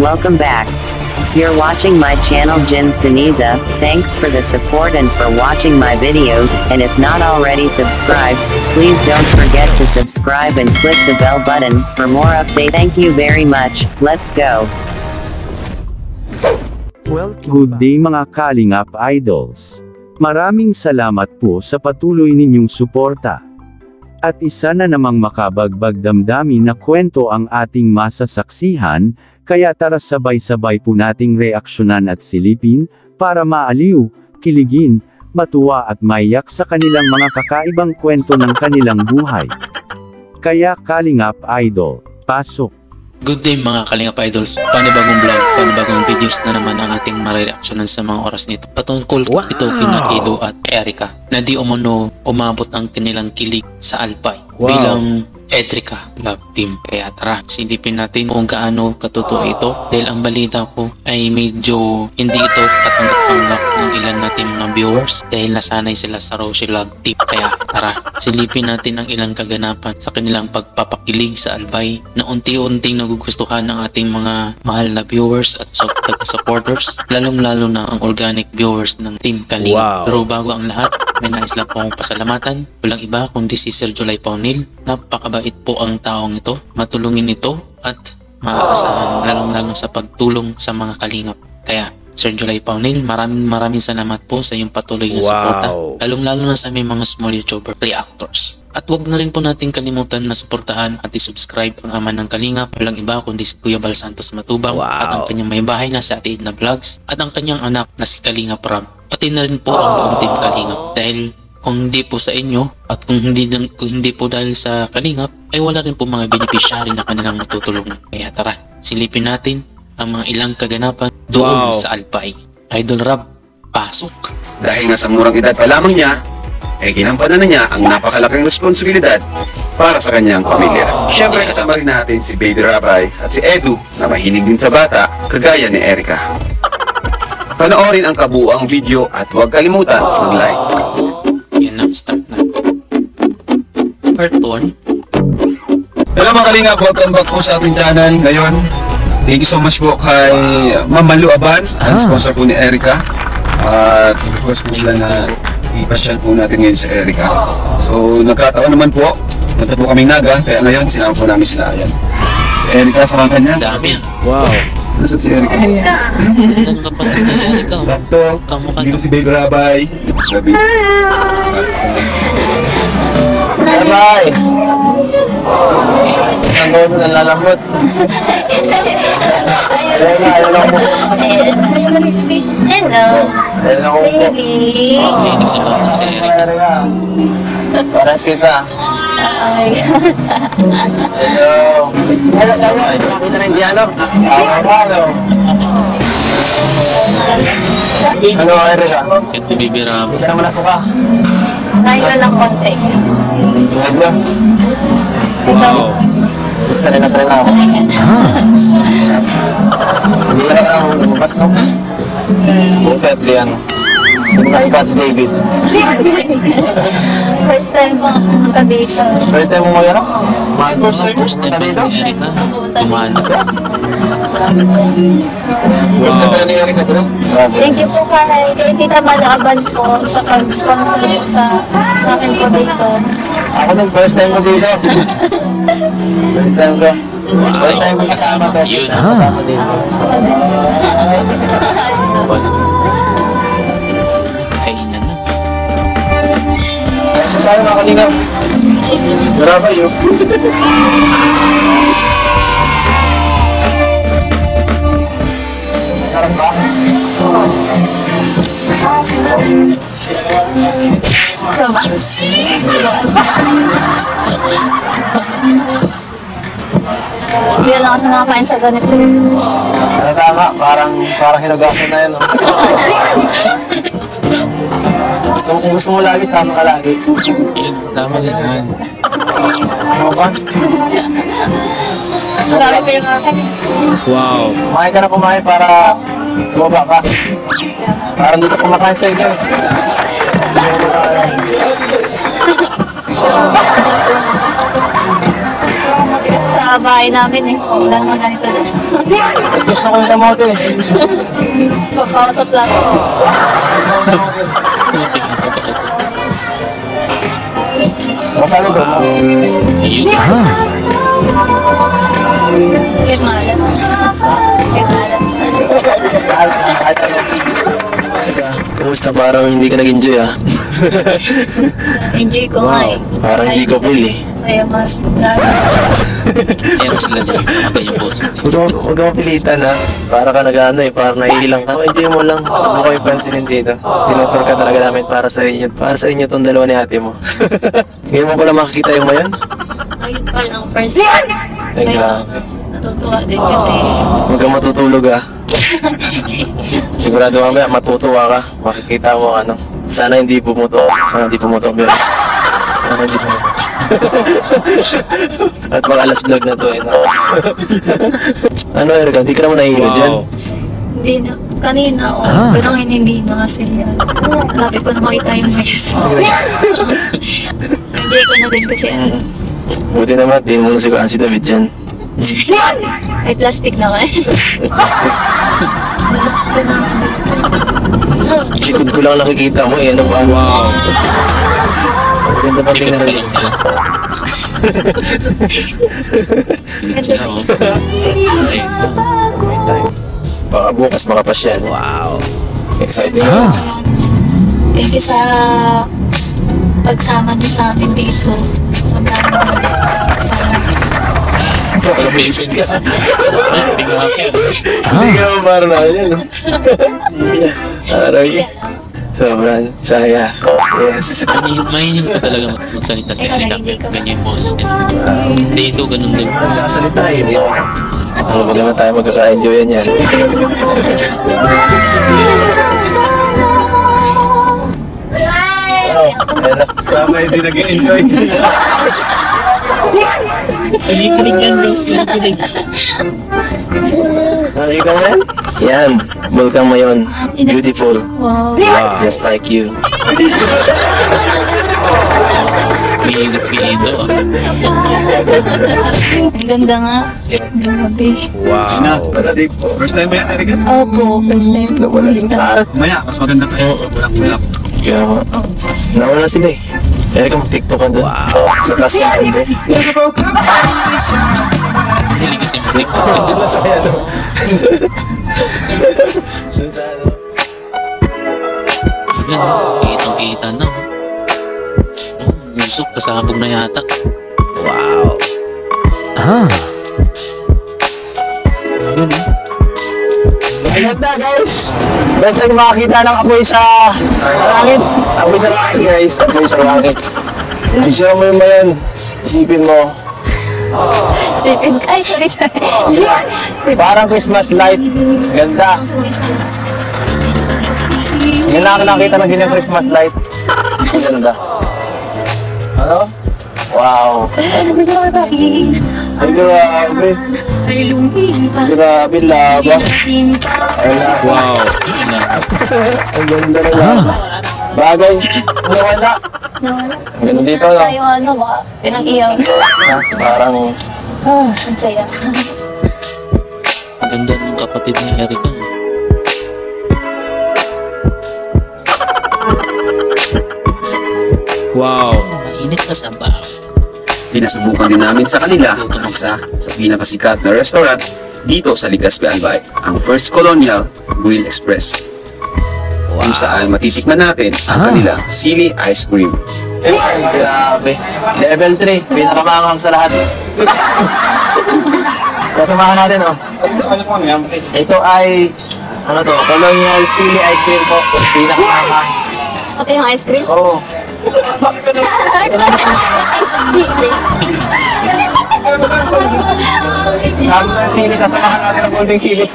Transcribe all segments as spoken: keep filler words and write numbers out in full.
Welcome back. You're watching my channel Jinz Ceniza. Thanks for the support and for watching my videos, and if not already subscribed, please don't forget to subscribe and click the bell button for more updates. Thank you very much. Let's go. Good day mga Kalingap Idols. Maraming salamat po sa patuloy ninyong suporta. At isa na namang makabagbag damdamin na kwento ang ating masasaksihan, kaya tara sabay-sabay po nating reaksyonan at silipin, para maaliw, kiligin, matuwa at maiyak sa kanilang mga kakaibang kwento ng kanilang buhay. Kaya Kalingap Idol, pasok! Good day mga Kalingap Idols, panibagong vlog, panibagong videos na naman ang ating mareaksyonan sa mga oras nito. Patungkol wow. ito kina Edo at Edrica, na di umano umabot ang kanilang kilig sa Albay wow. bilang Edrica Love Team. Kaya tara, silipin natin kung gaano katotoo ito, dahil ang balita ko ay medyo hindi ito katanggap-tanggap ng ilan natin mga viewers dahil nasanay sila sa Rochelle Love Team. Kaya tara, silipin natin ang ilang kaganapan sa kanilang pagpapakilig sa Albay na unti-unting nagugustuhan ng ating mga mahal na viewers at taga-supporters, lalong-lalo na ang organic viewers ng Team Kalingap. Wow. Pero bago ang lahat, may nais lang po akong pasalamatan, walang iba kundi si Sir July Paunil. Napakabait po ang taong ito, matulungin ito at maaasahan, lalong-lalong sa pagtulong sa mga Kalingap. Kaya Sir July Paunil, maraming maraming salamat po sa iyong patuloy na wow. suporta, lalong-lalo na sa aming mga small YouTuber reactors. At wag na rin po natin kalimutan na suportahan at isubscribe ang ama ng Kalingap, walang iba kundi si Kuya Bal Santos Matubang wow. at ang kanyang may bahay na si Ate Edna Vlogs at ang kanyang anak na si Kalingap Rob. Pati na rin po ang buong Team Kalingap, dahil kung hindi po sa inyo at kung hindi, kung hindi po dahil sa Kalingap ay wala rin po mga beneficiary na kanilang matutulungan. Kaya tara, silipin natin ang mga ilang kaganapan doon wow. sa Albay. Idol Rob, pasok! Dahil nasa murang edad pa lamang niya, ay eh, ginampanan na niya ang napakalaking responsibilidad para sa kanyang pamilya. Siyempre kasama rin natin si Baby Rabay at si Edu na mahilig din sa bata kagaya ni Edrica. Panoorin ang kabuuang video at huwag kalimutan mag-like. Start na. Part one. Hello mga Kalingap, welcome back po sa ating channel. Ngayon, thank you so much po kay Mama Lu Aban, ang ah. sponsor po ni Edrica. At request po sila na i-pasyal po natin ngayon sa Edrica. So nagkataon naman po, punta po kaming Naga, kaya ngayon sinama po namin sila. Ayan si Edrica, samahan niya. Dami. Wow. Nasaan si Edrica? Sakto, dito si Baby Rabay. Sabi Rabay! Ang gawin ng lalambot. Ayaw na, ayaw lang mo. Hello, baby. Okay, nagsipahan si Edrica. Parehas kita. Hello. Hello, Laura. Makita na yung dialog. Hello. Hello, Edrica. Ito, Baby Rabay. Ito naman nasa ka. Nailo lang konti. Edrica. Wow. Salina-salina ako. Hindi na ako. Ba't ako? Bukit, yan. Hindi mo nasipa si David. First time ko magpunta dito. First time mo mag-ano? First time mo magpunta dito? Tumahan ako. First time ko nangyari ka dito? Thank you po kahit kita malaaban po sa pag-sponsor ko sa akin po dito. Ako nang first time ko dito. First time ko. First time ko kasama ko. Yun. Kasama dito. Tayo mga Kalingap. Maraba yun. Sarap ba? Hindi lang kasi mga kain sa ganito. Tama, parang hinagasan na yun. Gusto mo, gusto mo lagi, tama ka lagi. Tama din yan. Ano ba? Marami pa yung akin. Wow. Kumain ka na kumain para bumaba ka. Parang dito kumakain sa inyo. Matigas sa bahay namin eh. Walang mga ganito na. Mas na ko yung kamote eh. Pagpautot lang ko. Masalo ko. Ha? Kit malan. Kit malan. Kumusta? Parang hindi ka nag-enjoy ah. Enjoy ko nga eh. Parang hindi ka full eh. Saya mas lalo. Ewan sila dyan. Ganyan boses niya. Huwag ako pilitan ha. Para ka nag-ano eh. Parang naiilang ka. Enjoy mo lang. Huwag mo kayo pansinin dito. Tinutur ka talaga namin para sa inyo. Para sa inyo itong dalawa ni ate mo. Ngayon mo pala makikita yung Mayon? Ngayon pa lang person. Kaya natutuwa din kasi. Huwag kang matutulog ha. Sigurado mamaya matutuwa ka. Makikita mo ano. Sana hindi pumutok. Sana hindi pumutok pero sana hindi pumutok. At mga alas vlog na to eh. Ano Erica, hindi ka naman nahihilo dyan? Hindi na, kanina o. Pero ngayon hindi na kasi yan. Malapit ko na makita yung ngayon. Hindi ko na din kasi ano. Buti naman, di mo na siguran si David dyan. Ay plastic naman. Ay plastic? Malakita naman dito. Likod ko lang nakikita mo eh, ano ba? Wow! Ganda pa tingnan na rin. Baka bukas makapasyal. Wow! Exciting ah! Thank you sa pagsama niyo sa amin dito. Sa plano niyo. Parang amazing ka. Hindi ka makakil. Hindi ka maparunahan yan. Aray. Sobrang saya. Yes. Mahinin ka talaga magsalita si Edrica. Ganyan yung boses din. Sa ito, ganun din. Magsasalita eh. Ano ba naman tayo magkaka-enjoyan yan? Tama, hindi nag-enjoy. Kinikilig yan bro. Kinikilig. Nakikita mo yan? Yan. Bulkang Mayon. Beautiful. Wow. Just like you. May nagpilido ah. Ang ganda nga. Grabe. Wow. First time mo yan, Erika? Opo. First time po. Maya, mas maganda kayo. Bulak-bulak. Kaya nga. Nauna sila eh. Erika, mag-tiktok ka doon. Sa taas ka doon. Mahilig kasi mag-tiktok ka doon. Sa kaya doon. Doon sa ano. Kitang-kita na. Musok, kasabog na yata. Wow. Ah. Doon eh. Ingat na guys! Best na makakita ng apoy sa langit. Apoy sa langit guys, apoy sa langit. Picture mo yung Mayon, isipin mo. Isipin ka? Ay, sorry, sorry. Parang Christmas light. Ganda. Yan lang nakakita ng ganyang Christmas light. Ganda. Ano? Wow! Ay, grabe! Grabe, laba! Wow! Ang ganda na laba! Bagay! Nawala! Ang ganda dito, no? Tayo, ano ba? Pinag-iyaw. Parang... Ang saya. Ang ganda ng kapatid ni Erica. Wow! Mainit na sabaw. Pinasubukan din namin sa kanila ang isa sa pinakasikat na restaurant dito sa Legazpi, Albay, ang First Colonial Guil Express. Wow. Kung saan matitikman natin ang ah. kanilang Sili Ice Cream. Ay, grabe! Level three, pinakamangang sa lahat. Kasamahan natin, oh. Ito ay, ano to, Colonial Sili Ice Cream po. Pinakamangang. Pati yung ice cream? Oo. Sabi na yung sili, sasamahan natin ang konting sili.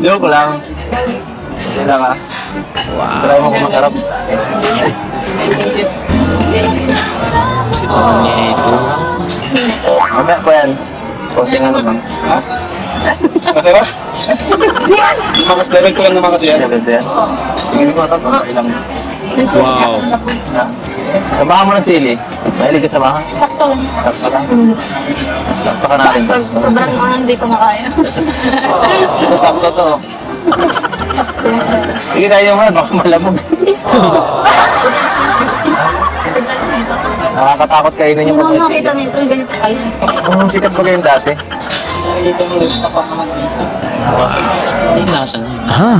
Joke lang. Sila ka. Try mo kung masarap. Sito niya ito. Mamaya po yan. Konting ano lang. Ha? Masarap? Makas level ko lang naman kasi yan. Level ko yan. Tingin ko matapang. Wow. Sabahan mo ng sili. Mahilig ka sa bahan? Sakto lang. Sakto lang? Mm. Sakto ka na rin. Pag sobrang unang di ko makaya. Oh, sakto to. Sakto. Sige tayo man, baka malamog. Nakakatakot kayo na yung pag-asili. Hindi mo makita nito, ganito kayo. Kung sikat ba kayong dati? Dito mo rin sa pangaman dito. Ang lasa niya. Ha?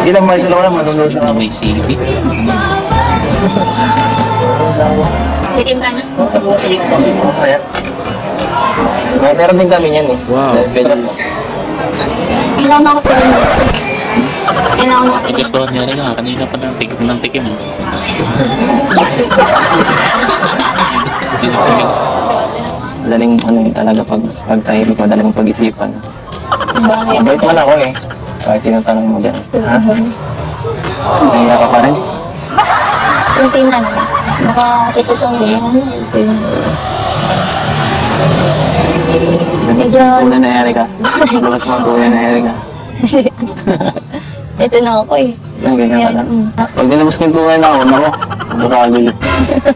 Ilang mahal ko lang manunod na may silbi. Tikim ka na? Ayan. Meron din kami niyan eh. Wow. Kailangan ako pa rin. Kailangan ako pa rin. Gusto niya rin nga. Kanina pa ng tikim ng tikim. Madaling ano talaga pagtahimik, madaling pag-isipan. Bait man ako eh. Kahit sino tanong mo dyan. Ha? Nahiya ka pa rin? Kunti na naman. Baka sisusunod. Pula na Edrica. Bulas mo ang pula na Edrica. Ito na ako eh. Ganyan ka lang. Pag dinabas ng pula na ako, naku. Magkakagulit.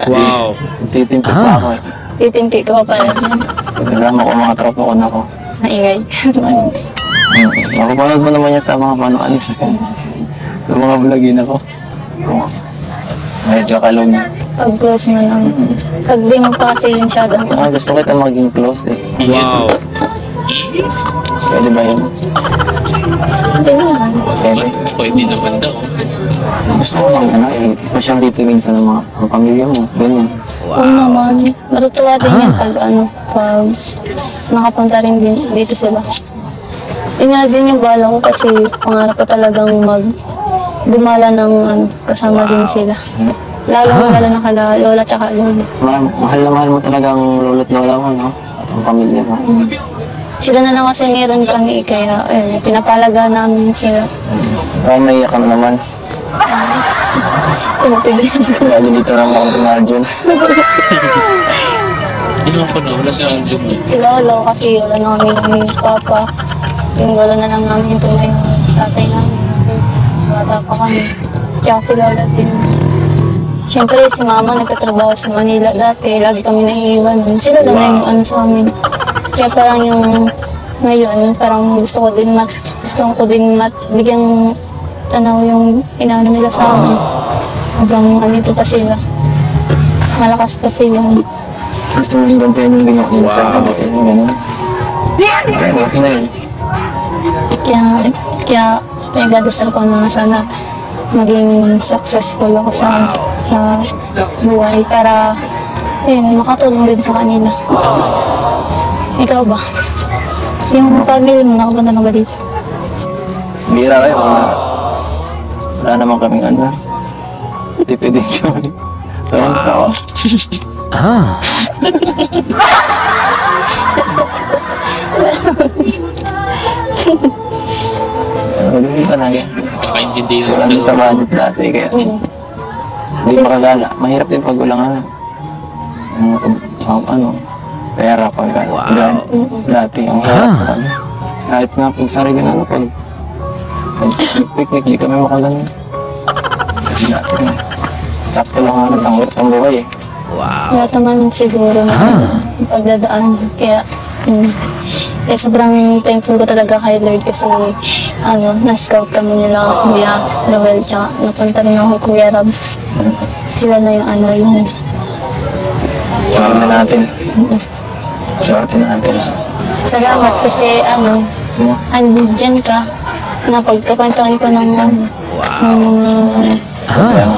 Wow. Titimtik pa ako eh. Titimtik ko pa rin. Pagkagama ko mga tropa ko, naku. Naingay. Nakapanood mo naman yan sa mga panukalis. Sa mga vlogin ako. Medyo kalog. Pag-close mo lang. Pag di mo pa kasi yun siya. Gusto ko ito maging close eh. Wow! Pwede ba yun? Pwede naman. Pwede? Pwede naman daw. Gusto ko lang na eh. Ito siyang titingin sa mga pamilya mo. Ganyan. Wow! Oo naman. Matutuwa din yan pag ano. Pag nakapunta rin dito sila. Yun nga din yung bala ko kasi pangarap ko talagang mag-gumala ng ano, kasama wow. din sila. Lalo ah. wala na kala lola tsaka lola. Ma mahal na mahal mo talagang lolo't lola mo, no? Ang pamilya mo. Mm. Sila na lang kasi meron kami kaya ayun, pinapalaga namin sila. Ay, may iyak naman. Pinapigilan ko. Lalo dito na mga tumadyon. Hindi ako na, wala siya ang job. Sila wala kasi wala namin yung papa. Yung lolo na lang namin, ito na yung tatay namin. Bata pa kami. Tsaka si Lola din. Siyempre, si Mama nagtatrabaho sa Manila dati. Lagi kami nahiiwan. Sila lang wow. na yung ano sa amin. Kaya parang yung ngayon, parang gusto ko din mat... Gusto ko din mat... Bigyang tanaw yung inaano nila sa amin. Hanggang andito pa sila. Malakas pa sila. Gusto mo rin gantihan yung binak nila sa kabatin. Ganun. Ganun. Ganun. Kaya, kaya nagdadasal ko na sana maging successful ako sa, sa buhay para eh, makatulong din sa kanila. Ikaw ba? Yung pamilya mo, nakapunta na ba dito? Bira kayo. Wala naman kaming ano. Tipidin kami. Tawang tawa. Ah! Hindi ka naging. Nakaintindi yun. Wala sa budget dati kaya. Hindi makagala. Mahirap din pag walang ano. Ano, pera pag ano. Dati ang hirap pa kami. Kahit nga pag sarili na ano pag picnic di kami makalang. Kasi dati na. Sakto lang nga nasang ulit ang buhay eh. Wala naman siguro na pagdadaan. Kaya Eh, sobrang thankful ko talaga kay Lord kasi ano, na-scout kami nila Kuya Rochelle tsaka napunta rin ako Kuya Rob. Sila na yung ano yun. Saan na natin? Saan na natin? Salamat kasi ano, andyan ka na pagkapantahan ko ng mga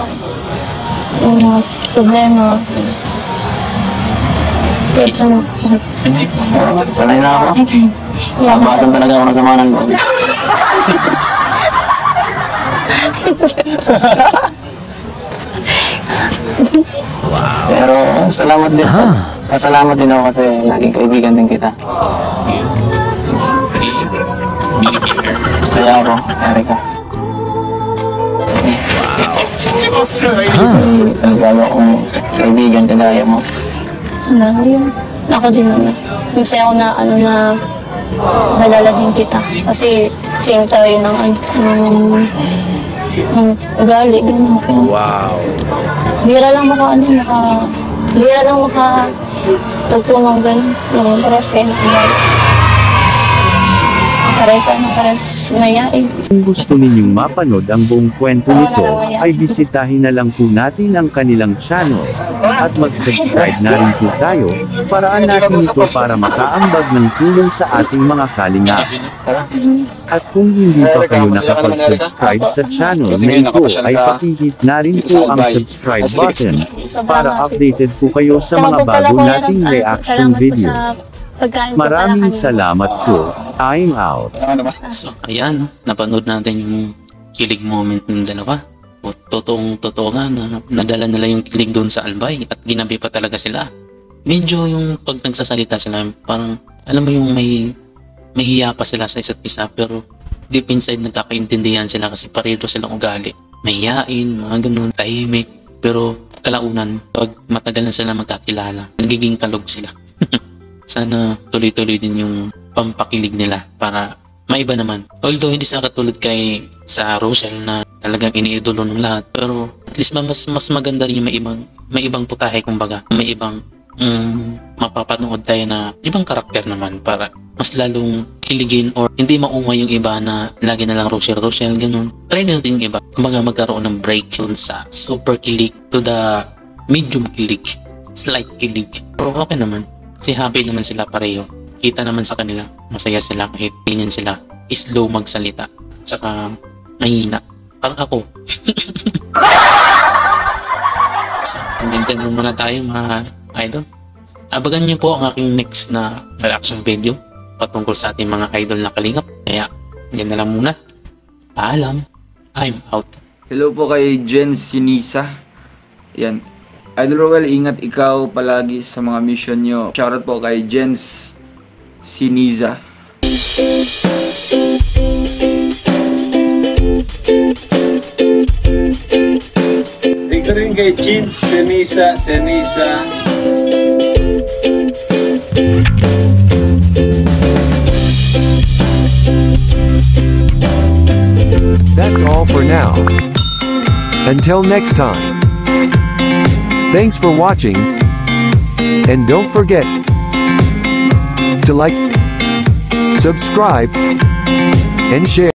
problema. Sanay na ako. Nabasan talaga ako ng samanan ko. Pero salamat din. Pasalamat din ako kasi naging kaibigan din kita. Saya ako, Edrica. Ang gawa kong kaibigan kagaya mo. Ano yun? Ako din naman. Masaya ako na, ano na, nalalagin kita. Kasi same tayo ng, um, ugali, gano'n. Wow. Bira lang maka, ano, maka, bira lang maka, tagpunong gano'n, yung pares kayo nakagay. Pares ang pares mayain. Kung gusto ninyong mapanood ang buong kwento nito, ay bisitahin na lang po natin ang kanilang channel, at mag-subscribe na rin po tayo, paraan natin ito para makaambag ng tulong sa ating mga kalinga. At kung hindi pa kayo nakapag-subscribe sa channel na ito, ay pakihit na rin po ang subscribe button para updated po kayo sa mga bago nating reaction video. Maraming salamat po. I'm out. So, ayan, napanood natin yung kilig moment ng dalawa. Totoong totoo nga na nadala nila yung kilig doon sa Albay at ginabi pa talaga sila. Medyo yung pag nagsasalita sila, parang alam mo yung may mahiya pa sila sa isa't isa, pero deep inside nagkakaintindihan sila kasi pareho silang ugali. Mahiyain, mga ganun, tahimik, pero kalaunan pag matagal na sila magkakilala, nagiging kalog sila. Sana tuloy-tuloy din yung pampakilig nila para maiba naman. Although hindi sa katulad kay sa Rochelle na talagang iniidolo ng lahat, pero at least mas, mas maganda rin yung may ibang, may ibang putahe, kumbaga. May ibang mm, mapapanood tayo na ibang karakter naman para mas lalong kiligin or hindi maungay yung iba na lagi na lang Rochelle, Rochelle, ganun. Try na natin yung iba. Kumbaga magkaroon ng break yun sa super kilig to the medium kilig, slight kilig. Pero okay naman. Si happy naman sila pareho. Kita naman sa kanila, masaya sila kahit ganyan sila, slow magsalita, tsaka nahihina. Parang ako. So, hanggang dyan muna tayo mga idol. Abagan niyo po ang aking next na reaction video patungkol sa ating mga idol na kalingap. Kaya, dyan na lang muna. Paalam, I'm out. Hello po kay Jinz Ceniza. Yan. Idol Roel, ingat ikaw palagi sa mga mission nyo. Shoutout po kay Jinz Ceniza. Dito rin kay Jinz Ceniza, Ceniza. That's all for now. Until next time. Thanks for watching. And don't forget to like, subscribe, and share.